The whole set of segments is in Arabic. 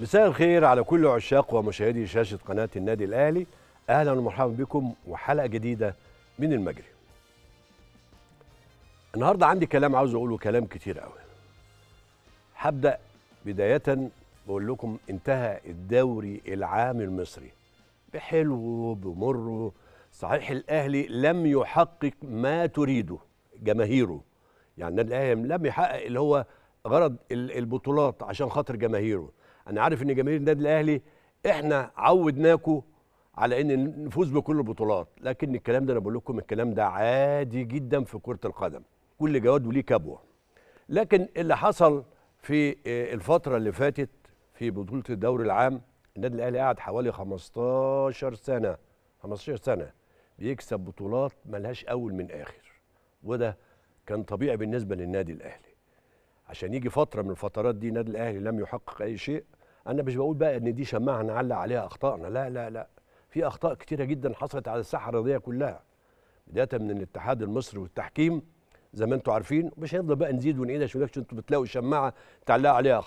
مساء الخير على كل عشاق ومشاهدي شاشة قناة النادي الأهلي. أهلا ومرحبا بكم وحلقة جديدة من المجري. النهاردة عندي كلام عاوز أقوله، كلام كتير قوي. هبدأ بداية بقول لكم انتهى الدوري العام المصري بحلوه بمره. صحيح الأهلي لم يحقق ما تريده جماهيره، يعني النادي الأهلي لم يحقق اللي هو غرض البطولات عشان خاطر جماهيره. أنا عارف إن جماهير النادي الأهلي إحنا عودناكم على إن نفوز بكل البطولات، لكن الكلام ده أنا بقول لكم الكلام ده عادي جدا في كرة القدم، كل جواد وليه كبوة. لكن اللي حصل في الفترة اللي فاتت في بطولة الدوري العام، النادي الأهلي قعد حوالي 15 سنة بيكسب بطولات ملهاش أول من آخر، وده كان طبيعي بالنسبة للنادي الأهلي. عشان يجي فترة من الفترات دي النادي الأهلي لم يحقق أي شيء. أنا مش بقول بقى إن دي شماعة هنعلق عليها أخطائنا، لا لا لا، في أخطاء كتيرة جدا حصلت على الساحة الرياضية كلها، بداية من الاتحاد المصري والتحكيم زي ما أنتم عارفين. مش هيفضل بقى نزيد ونعيد عشان أنتم بتلاقوا شماعة تعلقوا عليها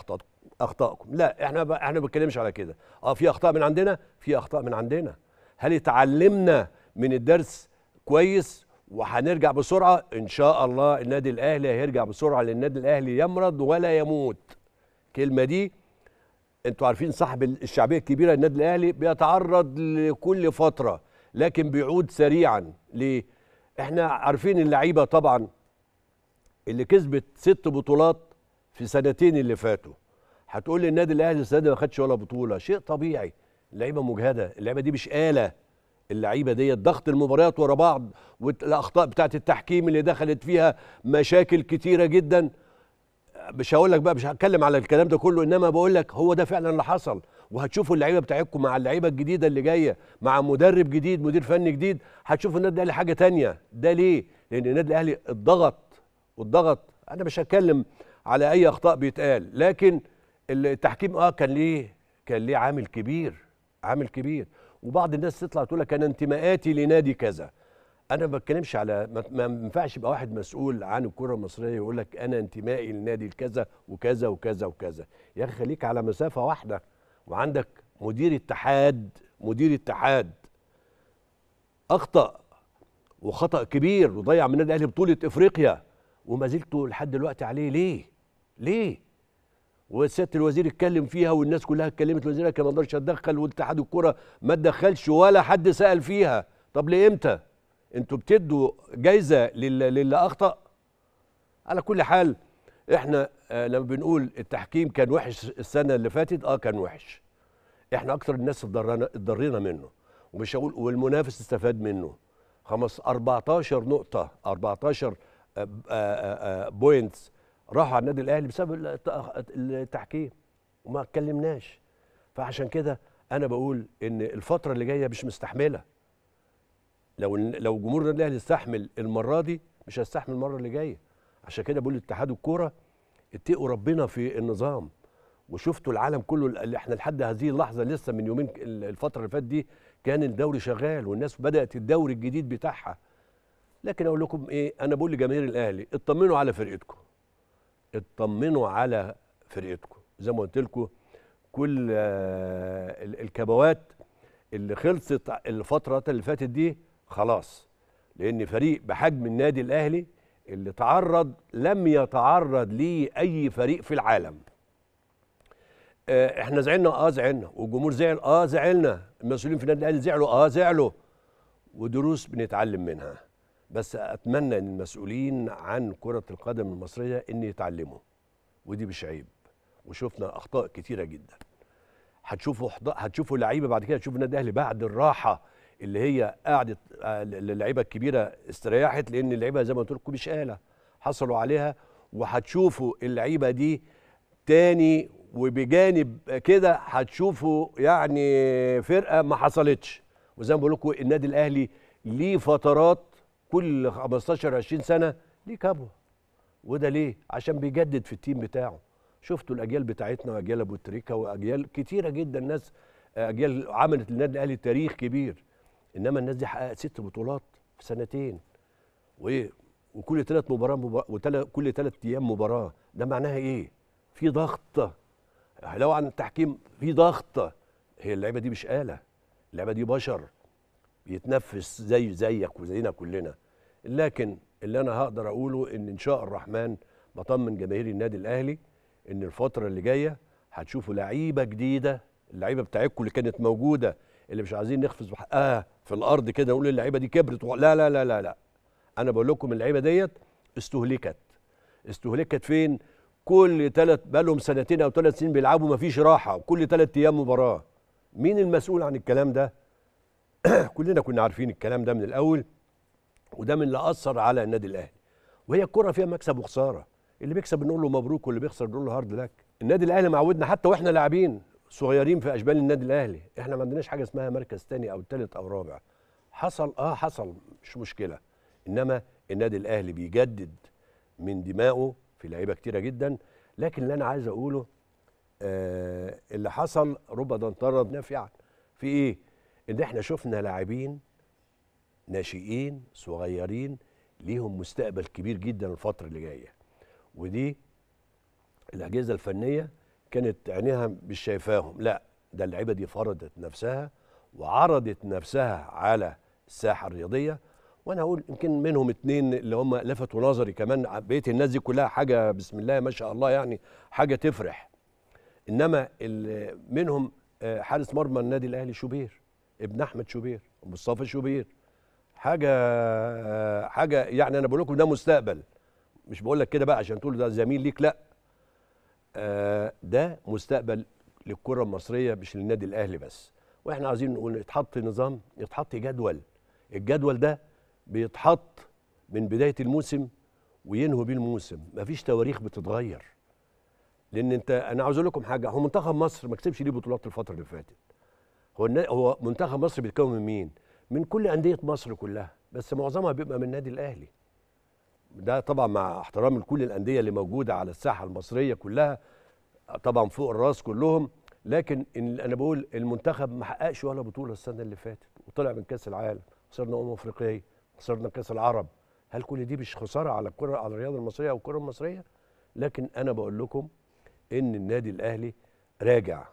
أخطائكم، لا، إحنا ما بنتكلمش على كده. في أخطاء من عندنا، في أخطاء من عندنا. هل اتعلمنا من الدرس كويس وهنرجع بسرعة؟ إن شاء الله النادي الأهلي هيرجع بسرعة، لأن النادي الأهلي يمرض ولا يموت. الكلمة دي أنتوا عارفين صاحب الشعبية الكبيرة النادي الأهلي بيتعرض لكل فترة لكن بيعود سريعا. ليه؟ إحنا عارفين اللعيبة طبعا اللي كسبت 6 بطولات في سنتين اللي فاتوا. هتقول لي النادي الأهلي السنة دي ما خدش ولا بطولة، شيء طبيعي. اللعيبة مجهدة، اللعيبة دي مش آلة، اللعيبه دي ضغط المباريات ورا بعض والاخطاء بتاعت التحكيم اللي دخلت فيها مشاكل كتيره جدا. مش هقول لك بقى، مش هتكلم على الكلام ده كله، انما بقول لك هو ده فعلا اللي حصل. وهتشوفوا اللعيبه بتاعتكم مع اللعيبه الجديده اللي جايه، مع مدرب جديد، مدير فني جديد، هتشوفوا النادي الاهلي حاجه ثانيه. ده ليه؟ لان النادي الاهلي الضغط. انا مش هتكلم على اي اخطاء بيتقال، لكن التحكيم كان ليه عامل كبير، عامل كبير. وبعض الناس تطلع تقول لك انا انتماءاتي لنادي كذا. انا ما بتكلمش على، ما ينفعش يبقى واحد مسؤول عن الكره المصريه يقول لك انا انتمائي لنادي كذا وكذا وكذا وكذا. يا اخي خليك على مسافه واحده. وعندك مدير اتحاد اخطا وخطا كبير وضيع من النادي الاهلي بطوله افريقيا، وما زلتوا لحد دلوقتي عليه. ليه؟ وسياده الوزير اتكلم فيها والناس كلها اتكلمت، الوزير كان ما قدرش اتدخل واتحاد الكره ما اتدخلش ولا حد سال فيها. طب لامتى؟ انتوا بتدوا جايزه للي اخطا؟ على كل حال احنا لما بنقول التحكيم كان وحش السنه اللي فاتت، كان وحش. احنا اكتر الناس اتضرينا منه، ومش هقول والمنافس استفاد منه. 14 نقطه، 14 بوينتس راحوا على النادي الاهلي بسبب التحكيم وما اتكلمناش. فعشان كده انا بقول ان الفتره اللي جايه مش مستحمله. لو جمهور النادي الاهلي استحمل المره دي مش هيستحمل المره اللي جايه. عشان كده بقول لاتحاد الكوره اتقوا ربنا في النظام. وشفتوا العالم كله اللي احنا لحد هذه اللحظه، لسه من يومين الفتره اللي فاتت دي كان الدوري شغال والناس بدات الدوري الجديد بتاعها. لكن اقول لكم ايه، انا بقول لجماهير الاهلي اطمنوا على فرقتكم، اطمنوا على فرقتكم. زي ما قلت لكم كل الكبوات اللي خلصت الفتره اللي فاتت دي خلاص، لان فريق بحجم النادي الاهلي اللي تعرض لم يتعرض ليه اي فريق في العالم. احنا زعلنا، زعلنا، والجمهور زعل، زعلنا، المسؤولين في النادي الاهلي زعلوا، زعلوا، ودروس بنتعلم منها. بس أتمنى إن المسؤولين عن كرة القدم المصرية إن يتعلموا، ودي مش عيب. وشفنا أخطاء كتيرة جدا. هتشوفوا لعيبة بعد كده، هتشوفوا النادي الأهلي بعد الراحة اللي هي قعدت اللعيبة الكبيرة استريحت، لأن اللعيبة زي ما قلت لكم مش آلة، حصلوا عليها. وهتشوفوا اللعيبة دي تاني، وبجانب كده هتشوفوا يعني فرقة ما حصلتش. وزي ما بقول لكم النادي الأهلي ليه فترات كل 15-20 سنة ليه كبوة. وده ليه؟ عشان بيجدد في التيم بتاعه. شفتوا الأجيال بتاعتنا وأجيال أبو تريكة وأجيال كتيرة جدا، ناس أجيال عملت للنادي الأهلي تاريخ كبير. إنما الناس دي حققت 6 بطولات في سنتين، وكل 3 مباريات كل 3 أيام مباراة. ده معناها إيه؟ في ضغط. لو عن التحكيم في ضغط، هي اللعبه دي مش آلة، اللعبه دي بشر بيتنفس زيك وزينا كلنا. لكن اللي انا هقدر اقوله ان شاء الرحمن بطمن جماهير النادي الاهلي ان الفتره اللي جايه هتشوفوا لعيبه جديده، اللعيبه بتاعتكم اللي كانت موجوده اللي مش عايزين نخفز بحقها في الارض كده نقول اللعيبه دي كبرت لا لا لا لا لا، انا بقول لكم اللعيبه ديت استهلكت. استهلكت فين؟ كل بقى لهم سنتين او 3 سنين بيلعبوا ما فيش راحه، وكل 3 ايام مباراه. مين المسؤول عن الكلام ده؟ كلنا كنا عارفين الكلام ده من الاول، وده من اللي اثر على النادي الاهلي. وهي الكره فيها مكسب وخساره، اللي بيكسب بنقول له مبروك واللي بيخسر بنقول له هارد لك. النادي الاهلي معودنا حتى واحنا لاعبين صغيرين في اشبال النادي الاهلي، احنا ما عندناش حاجه اسمها مركز ثاني او ثالث او رابع. حصل حصل مش مشكله، انما النادي الاهلي بيجدد من دمائه في لعيبه كتيره جدا. لكن اللي انا عايز اقوله اللي حصل رب ضنطره نافعا في ايه؟ ان احنا شفنا لاعبين ناشئين صغيرين ليهم مستقبل كبير جدا الفتره اللي جايه، ودي الاجهزه الفنيه كانت عينيها مش شايفاهم، لا ده اللعيبه دي فرضت نفسها وعرضت نفسها على الساحه الرياضيه. وانا هقول يمكن منهم 2 اللي هم لفتوا نظري، كمان بقيه الناس دي كلها حاجه بسم الله ما شاء الله، يعني حاجه تفرح. انما منهم حارس مرمى النادي الاهلي شوبير، ابن احمد شوبير، مصطفى شوبير، حاجه يعني انا بقول لكم ده مستقبل. مش بقول لك كده بقى عشان تقولوا ده زميل ليك، لا ده مستقبل للكره المصريه مش للنادي الاهلي بس. واحنا عايزين نقول يتحط نظام، يتحط جدول، الجدول ده بيتحط من بدايه الموسم وينهي بيه الموسم، مفيش تواريخ بتتغير. لان انا عاوز اقول لكم حاجه، هو منتخب مصر ما كسبش ليه بطولات الفتره اللي فاتت. هو منتخب مصر بيتكون من مين؟ من كل انديه مصر كلها، بس معظمها بيبقى من النادي الاهلي. ده طبعا مع احترام لكل الانديه اللي موجوده على الساحه المصريه كلها طبعا فوق الراس كلهم، لكن انا بقول المنتخب ما حققش ولا بطوله السنه اللي فاتت، وطلع من كاس العالم، خسرنا امم افريقيه، خسرنا كاس العرب. هل كل دي مش خساره على الكره، على الرياضه المصريه او الكره المصريه؟ لكن انا بقول لكم ان النادي الاهلي راجع،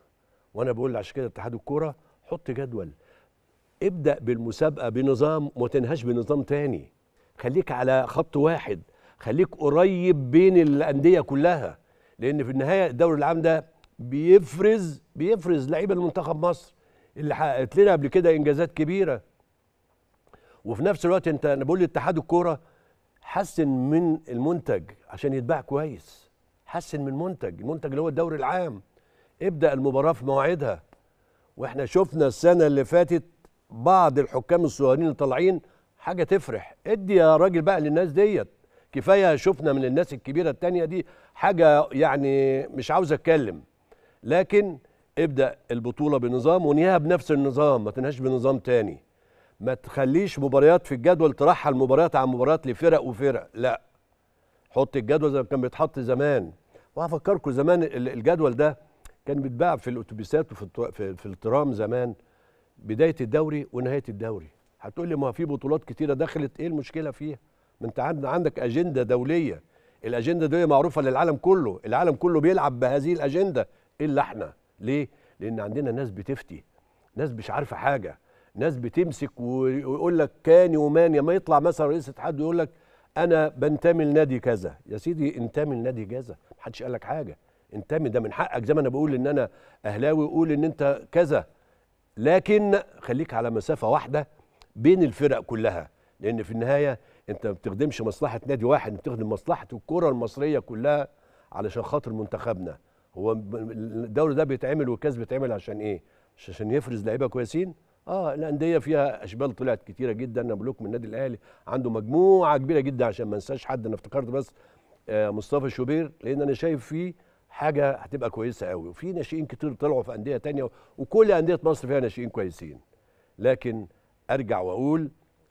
وانا بقول عشان كده اتحاد الكوره حط جدول، ابدا بالمسابقه بنظام وما تنهاش بنظام تاني، خليك على خط واحد، خليك قريب بين الانديه كلها، لان في النهايه الدوري العام ده بيفرز لعيبه المنتخب مصر اللي حققت لنا قبل كده انجازات كبيره. وفي نفس الوقت انا بقول لاتحاد الكوره حسن من المنتج عشان يتباع كويس، حسن من المنتج اللي هو الدوري العام، ابدا المباراه في مواعيدها. واحنا شفنا السنه اللي فاتت بعض الحكام الصغيرين اللي طالعين حاجه تفرح، ادي يا راجل بقى للناس ديت، كفايه شفنا من الناس الكبيره التانيه دي حاجه، يعني مش عاوز اتكلم. لكن ابدا البطوله بنظام وانهيها بنفس النظام، ما تنهاش بنظام تاني. ما تخليش مباريات في الجدول ترحل مباريات عن مباريات لفرق وفرق، لا حط الجدول زي ما كان بيتحط زمان. وهفكركم زمان الجدول ده كان بيتباع في الاتوبيسات وفي الترام زمان، بدايه الدوري ونهايه الدوري. هتقول لي ما في بطولات كتيره دخلت، ايه المشكله فيها؟ ما انت عندك اجنده دوليه، الاجنده دي معروفه للعالم كله، العالم كله بيلعب بهذه الاجنده الا احنا. ليه؟ لان عندنا ناس بتفتي، ناس مش عارفه حاجه، ناس بتمسك ويقول لك كان وماني. ما يطلع مثلا رئيس اتحاد يقول لك انا بنتمي لنادي كذا، يا سيدي انتمي لنادي كذا، محدش قال لك حاجه، انتمي، ده من حقك زي ما انا بقول ان انا اهلاوي اقول ان انت كذا، لكن خليك على مسافه واحده بين الفرق كلها، لان في النهايه انت ما بتخدمش مصلحه نادي واحد، بتخدم مصلحه الكره المصريه كلها علشان خاطر منتخبنا. هو الدوري ده بيتعمل والكاس بيتعمل عشان ايه؟ مش عشان يفرز لعيبه كويسين؟ الانديه فيها اشبال طلعت كتيره جدا، انا بقول لكم النادي الاهلي عنده مجموعه كبيره جدا، عشان ما انساش حد، انا افتكرت بس مصطفى شوبير لان انا شايف فيه حاجه هتبقى كويسه قوي، وفي ناشئين كتير طلعوا في انديه ثانيه، وكل انديه مصر فيها ناشئين كويسين. لكن ارجع واقول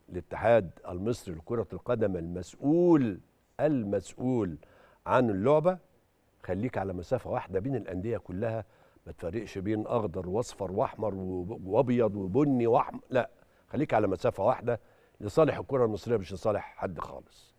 الاتحاد المصري لكرة القدم المسؤول عن اللعبة، خليك على مسافة واحدة بين الأندية كلها، ما تفرقش بين أخضر وأصفر وأحمر وأبيض وبني لا خليك على مسافة واحدة لصالح الكرة المصرية، مش لصالح حد خالص.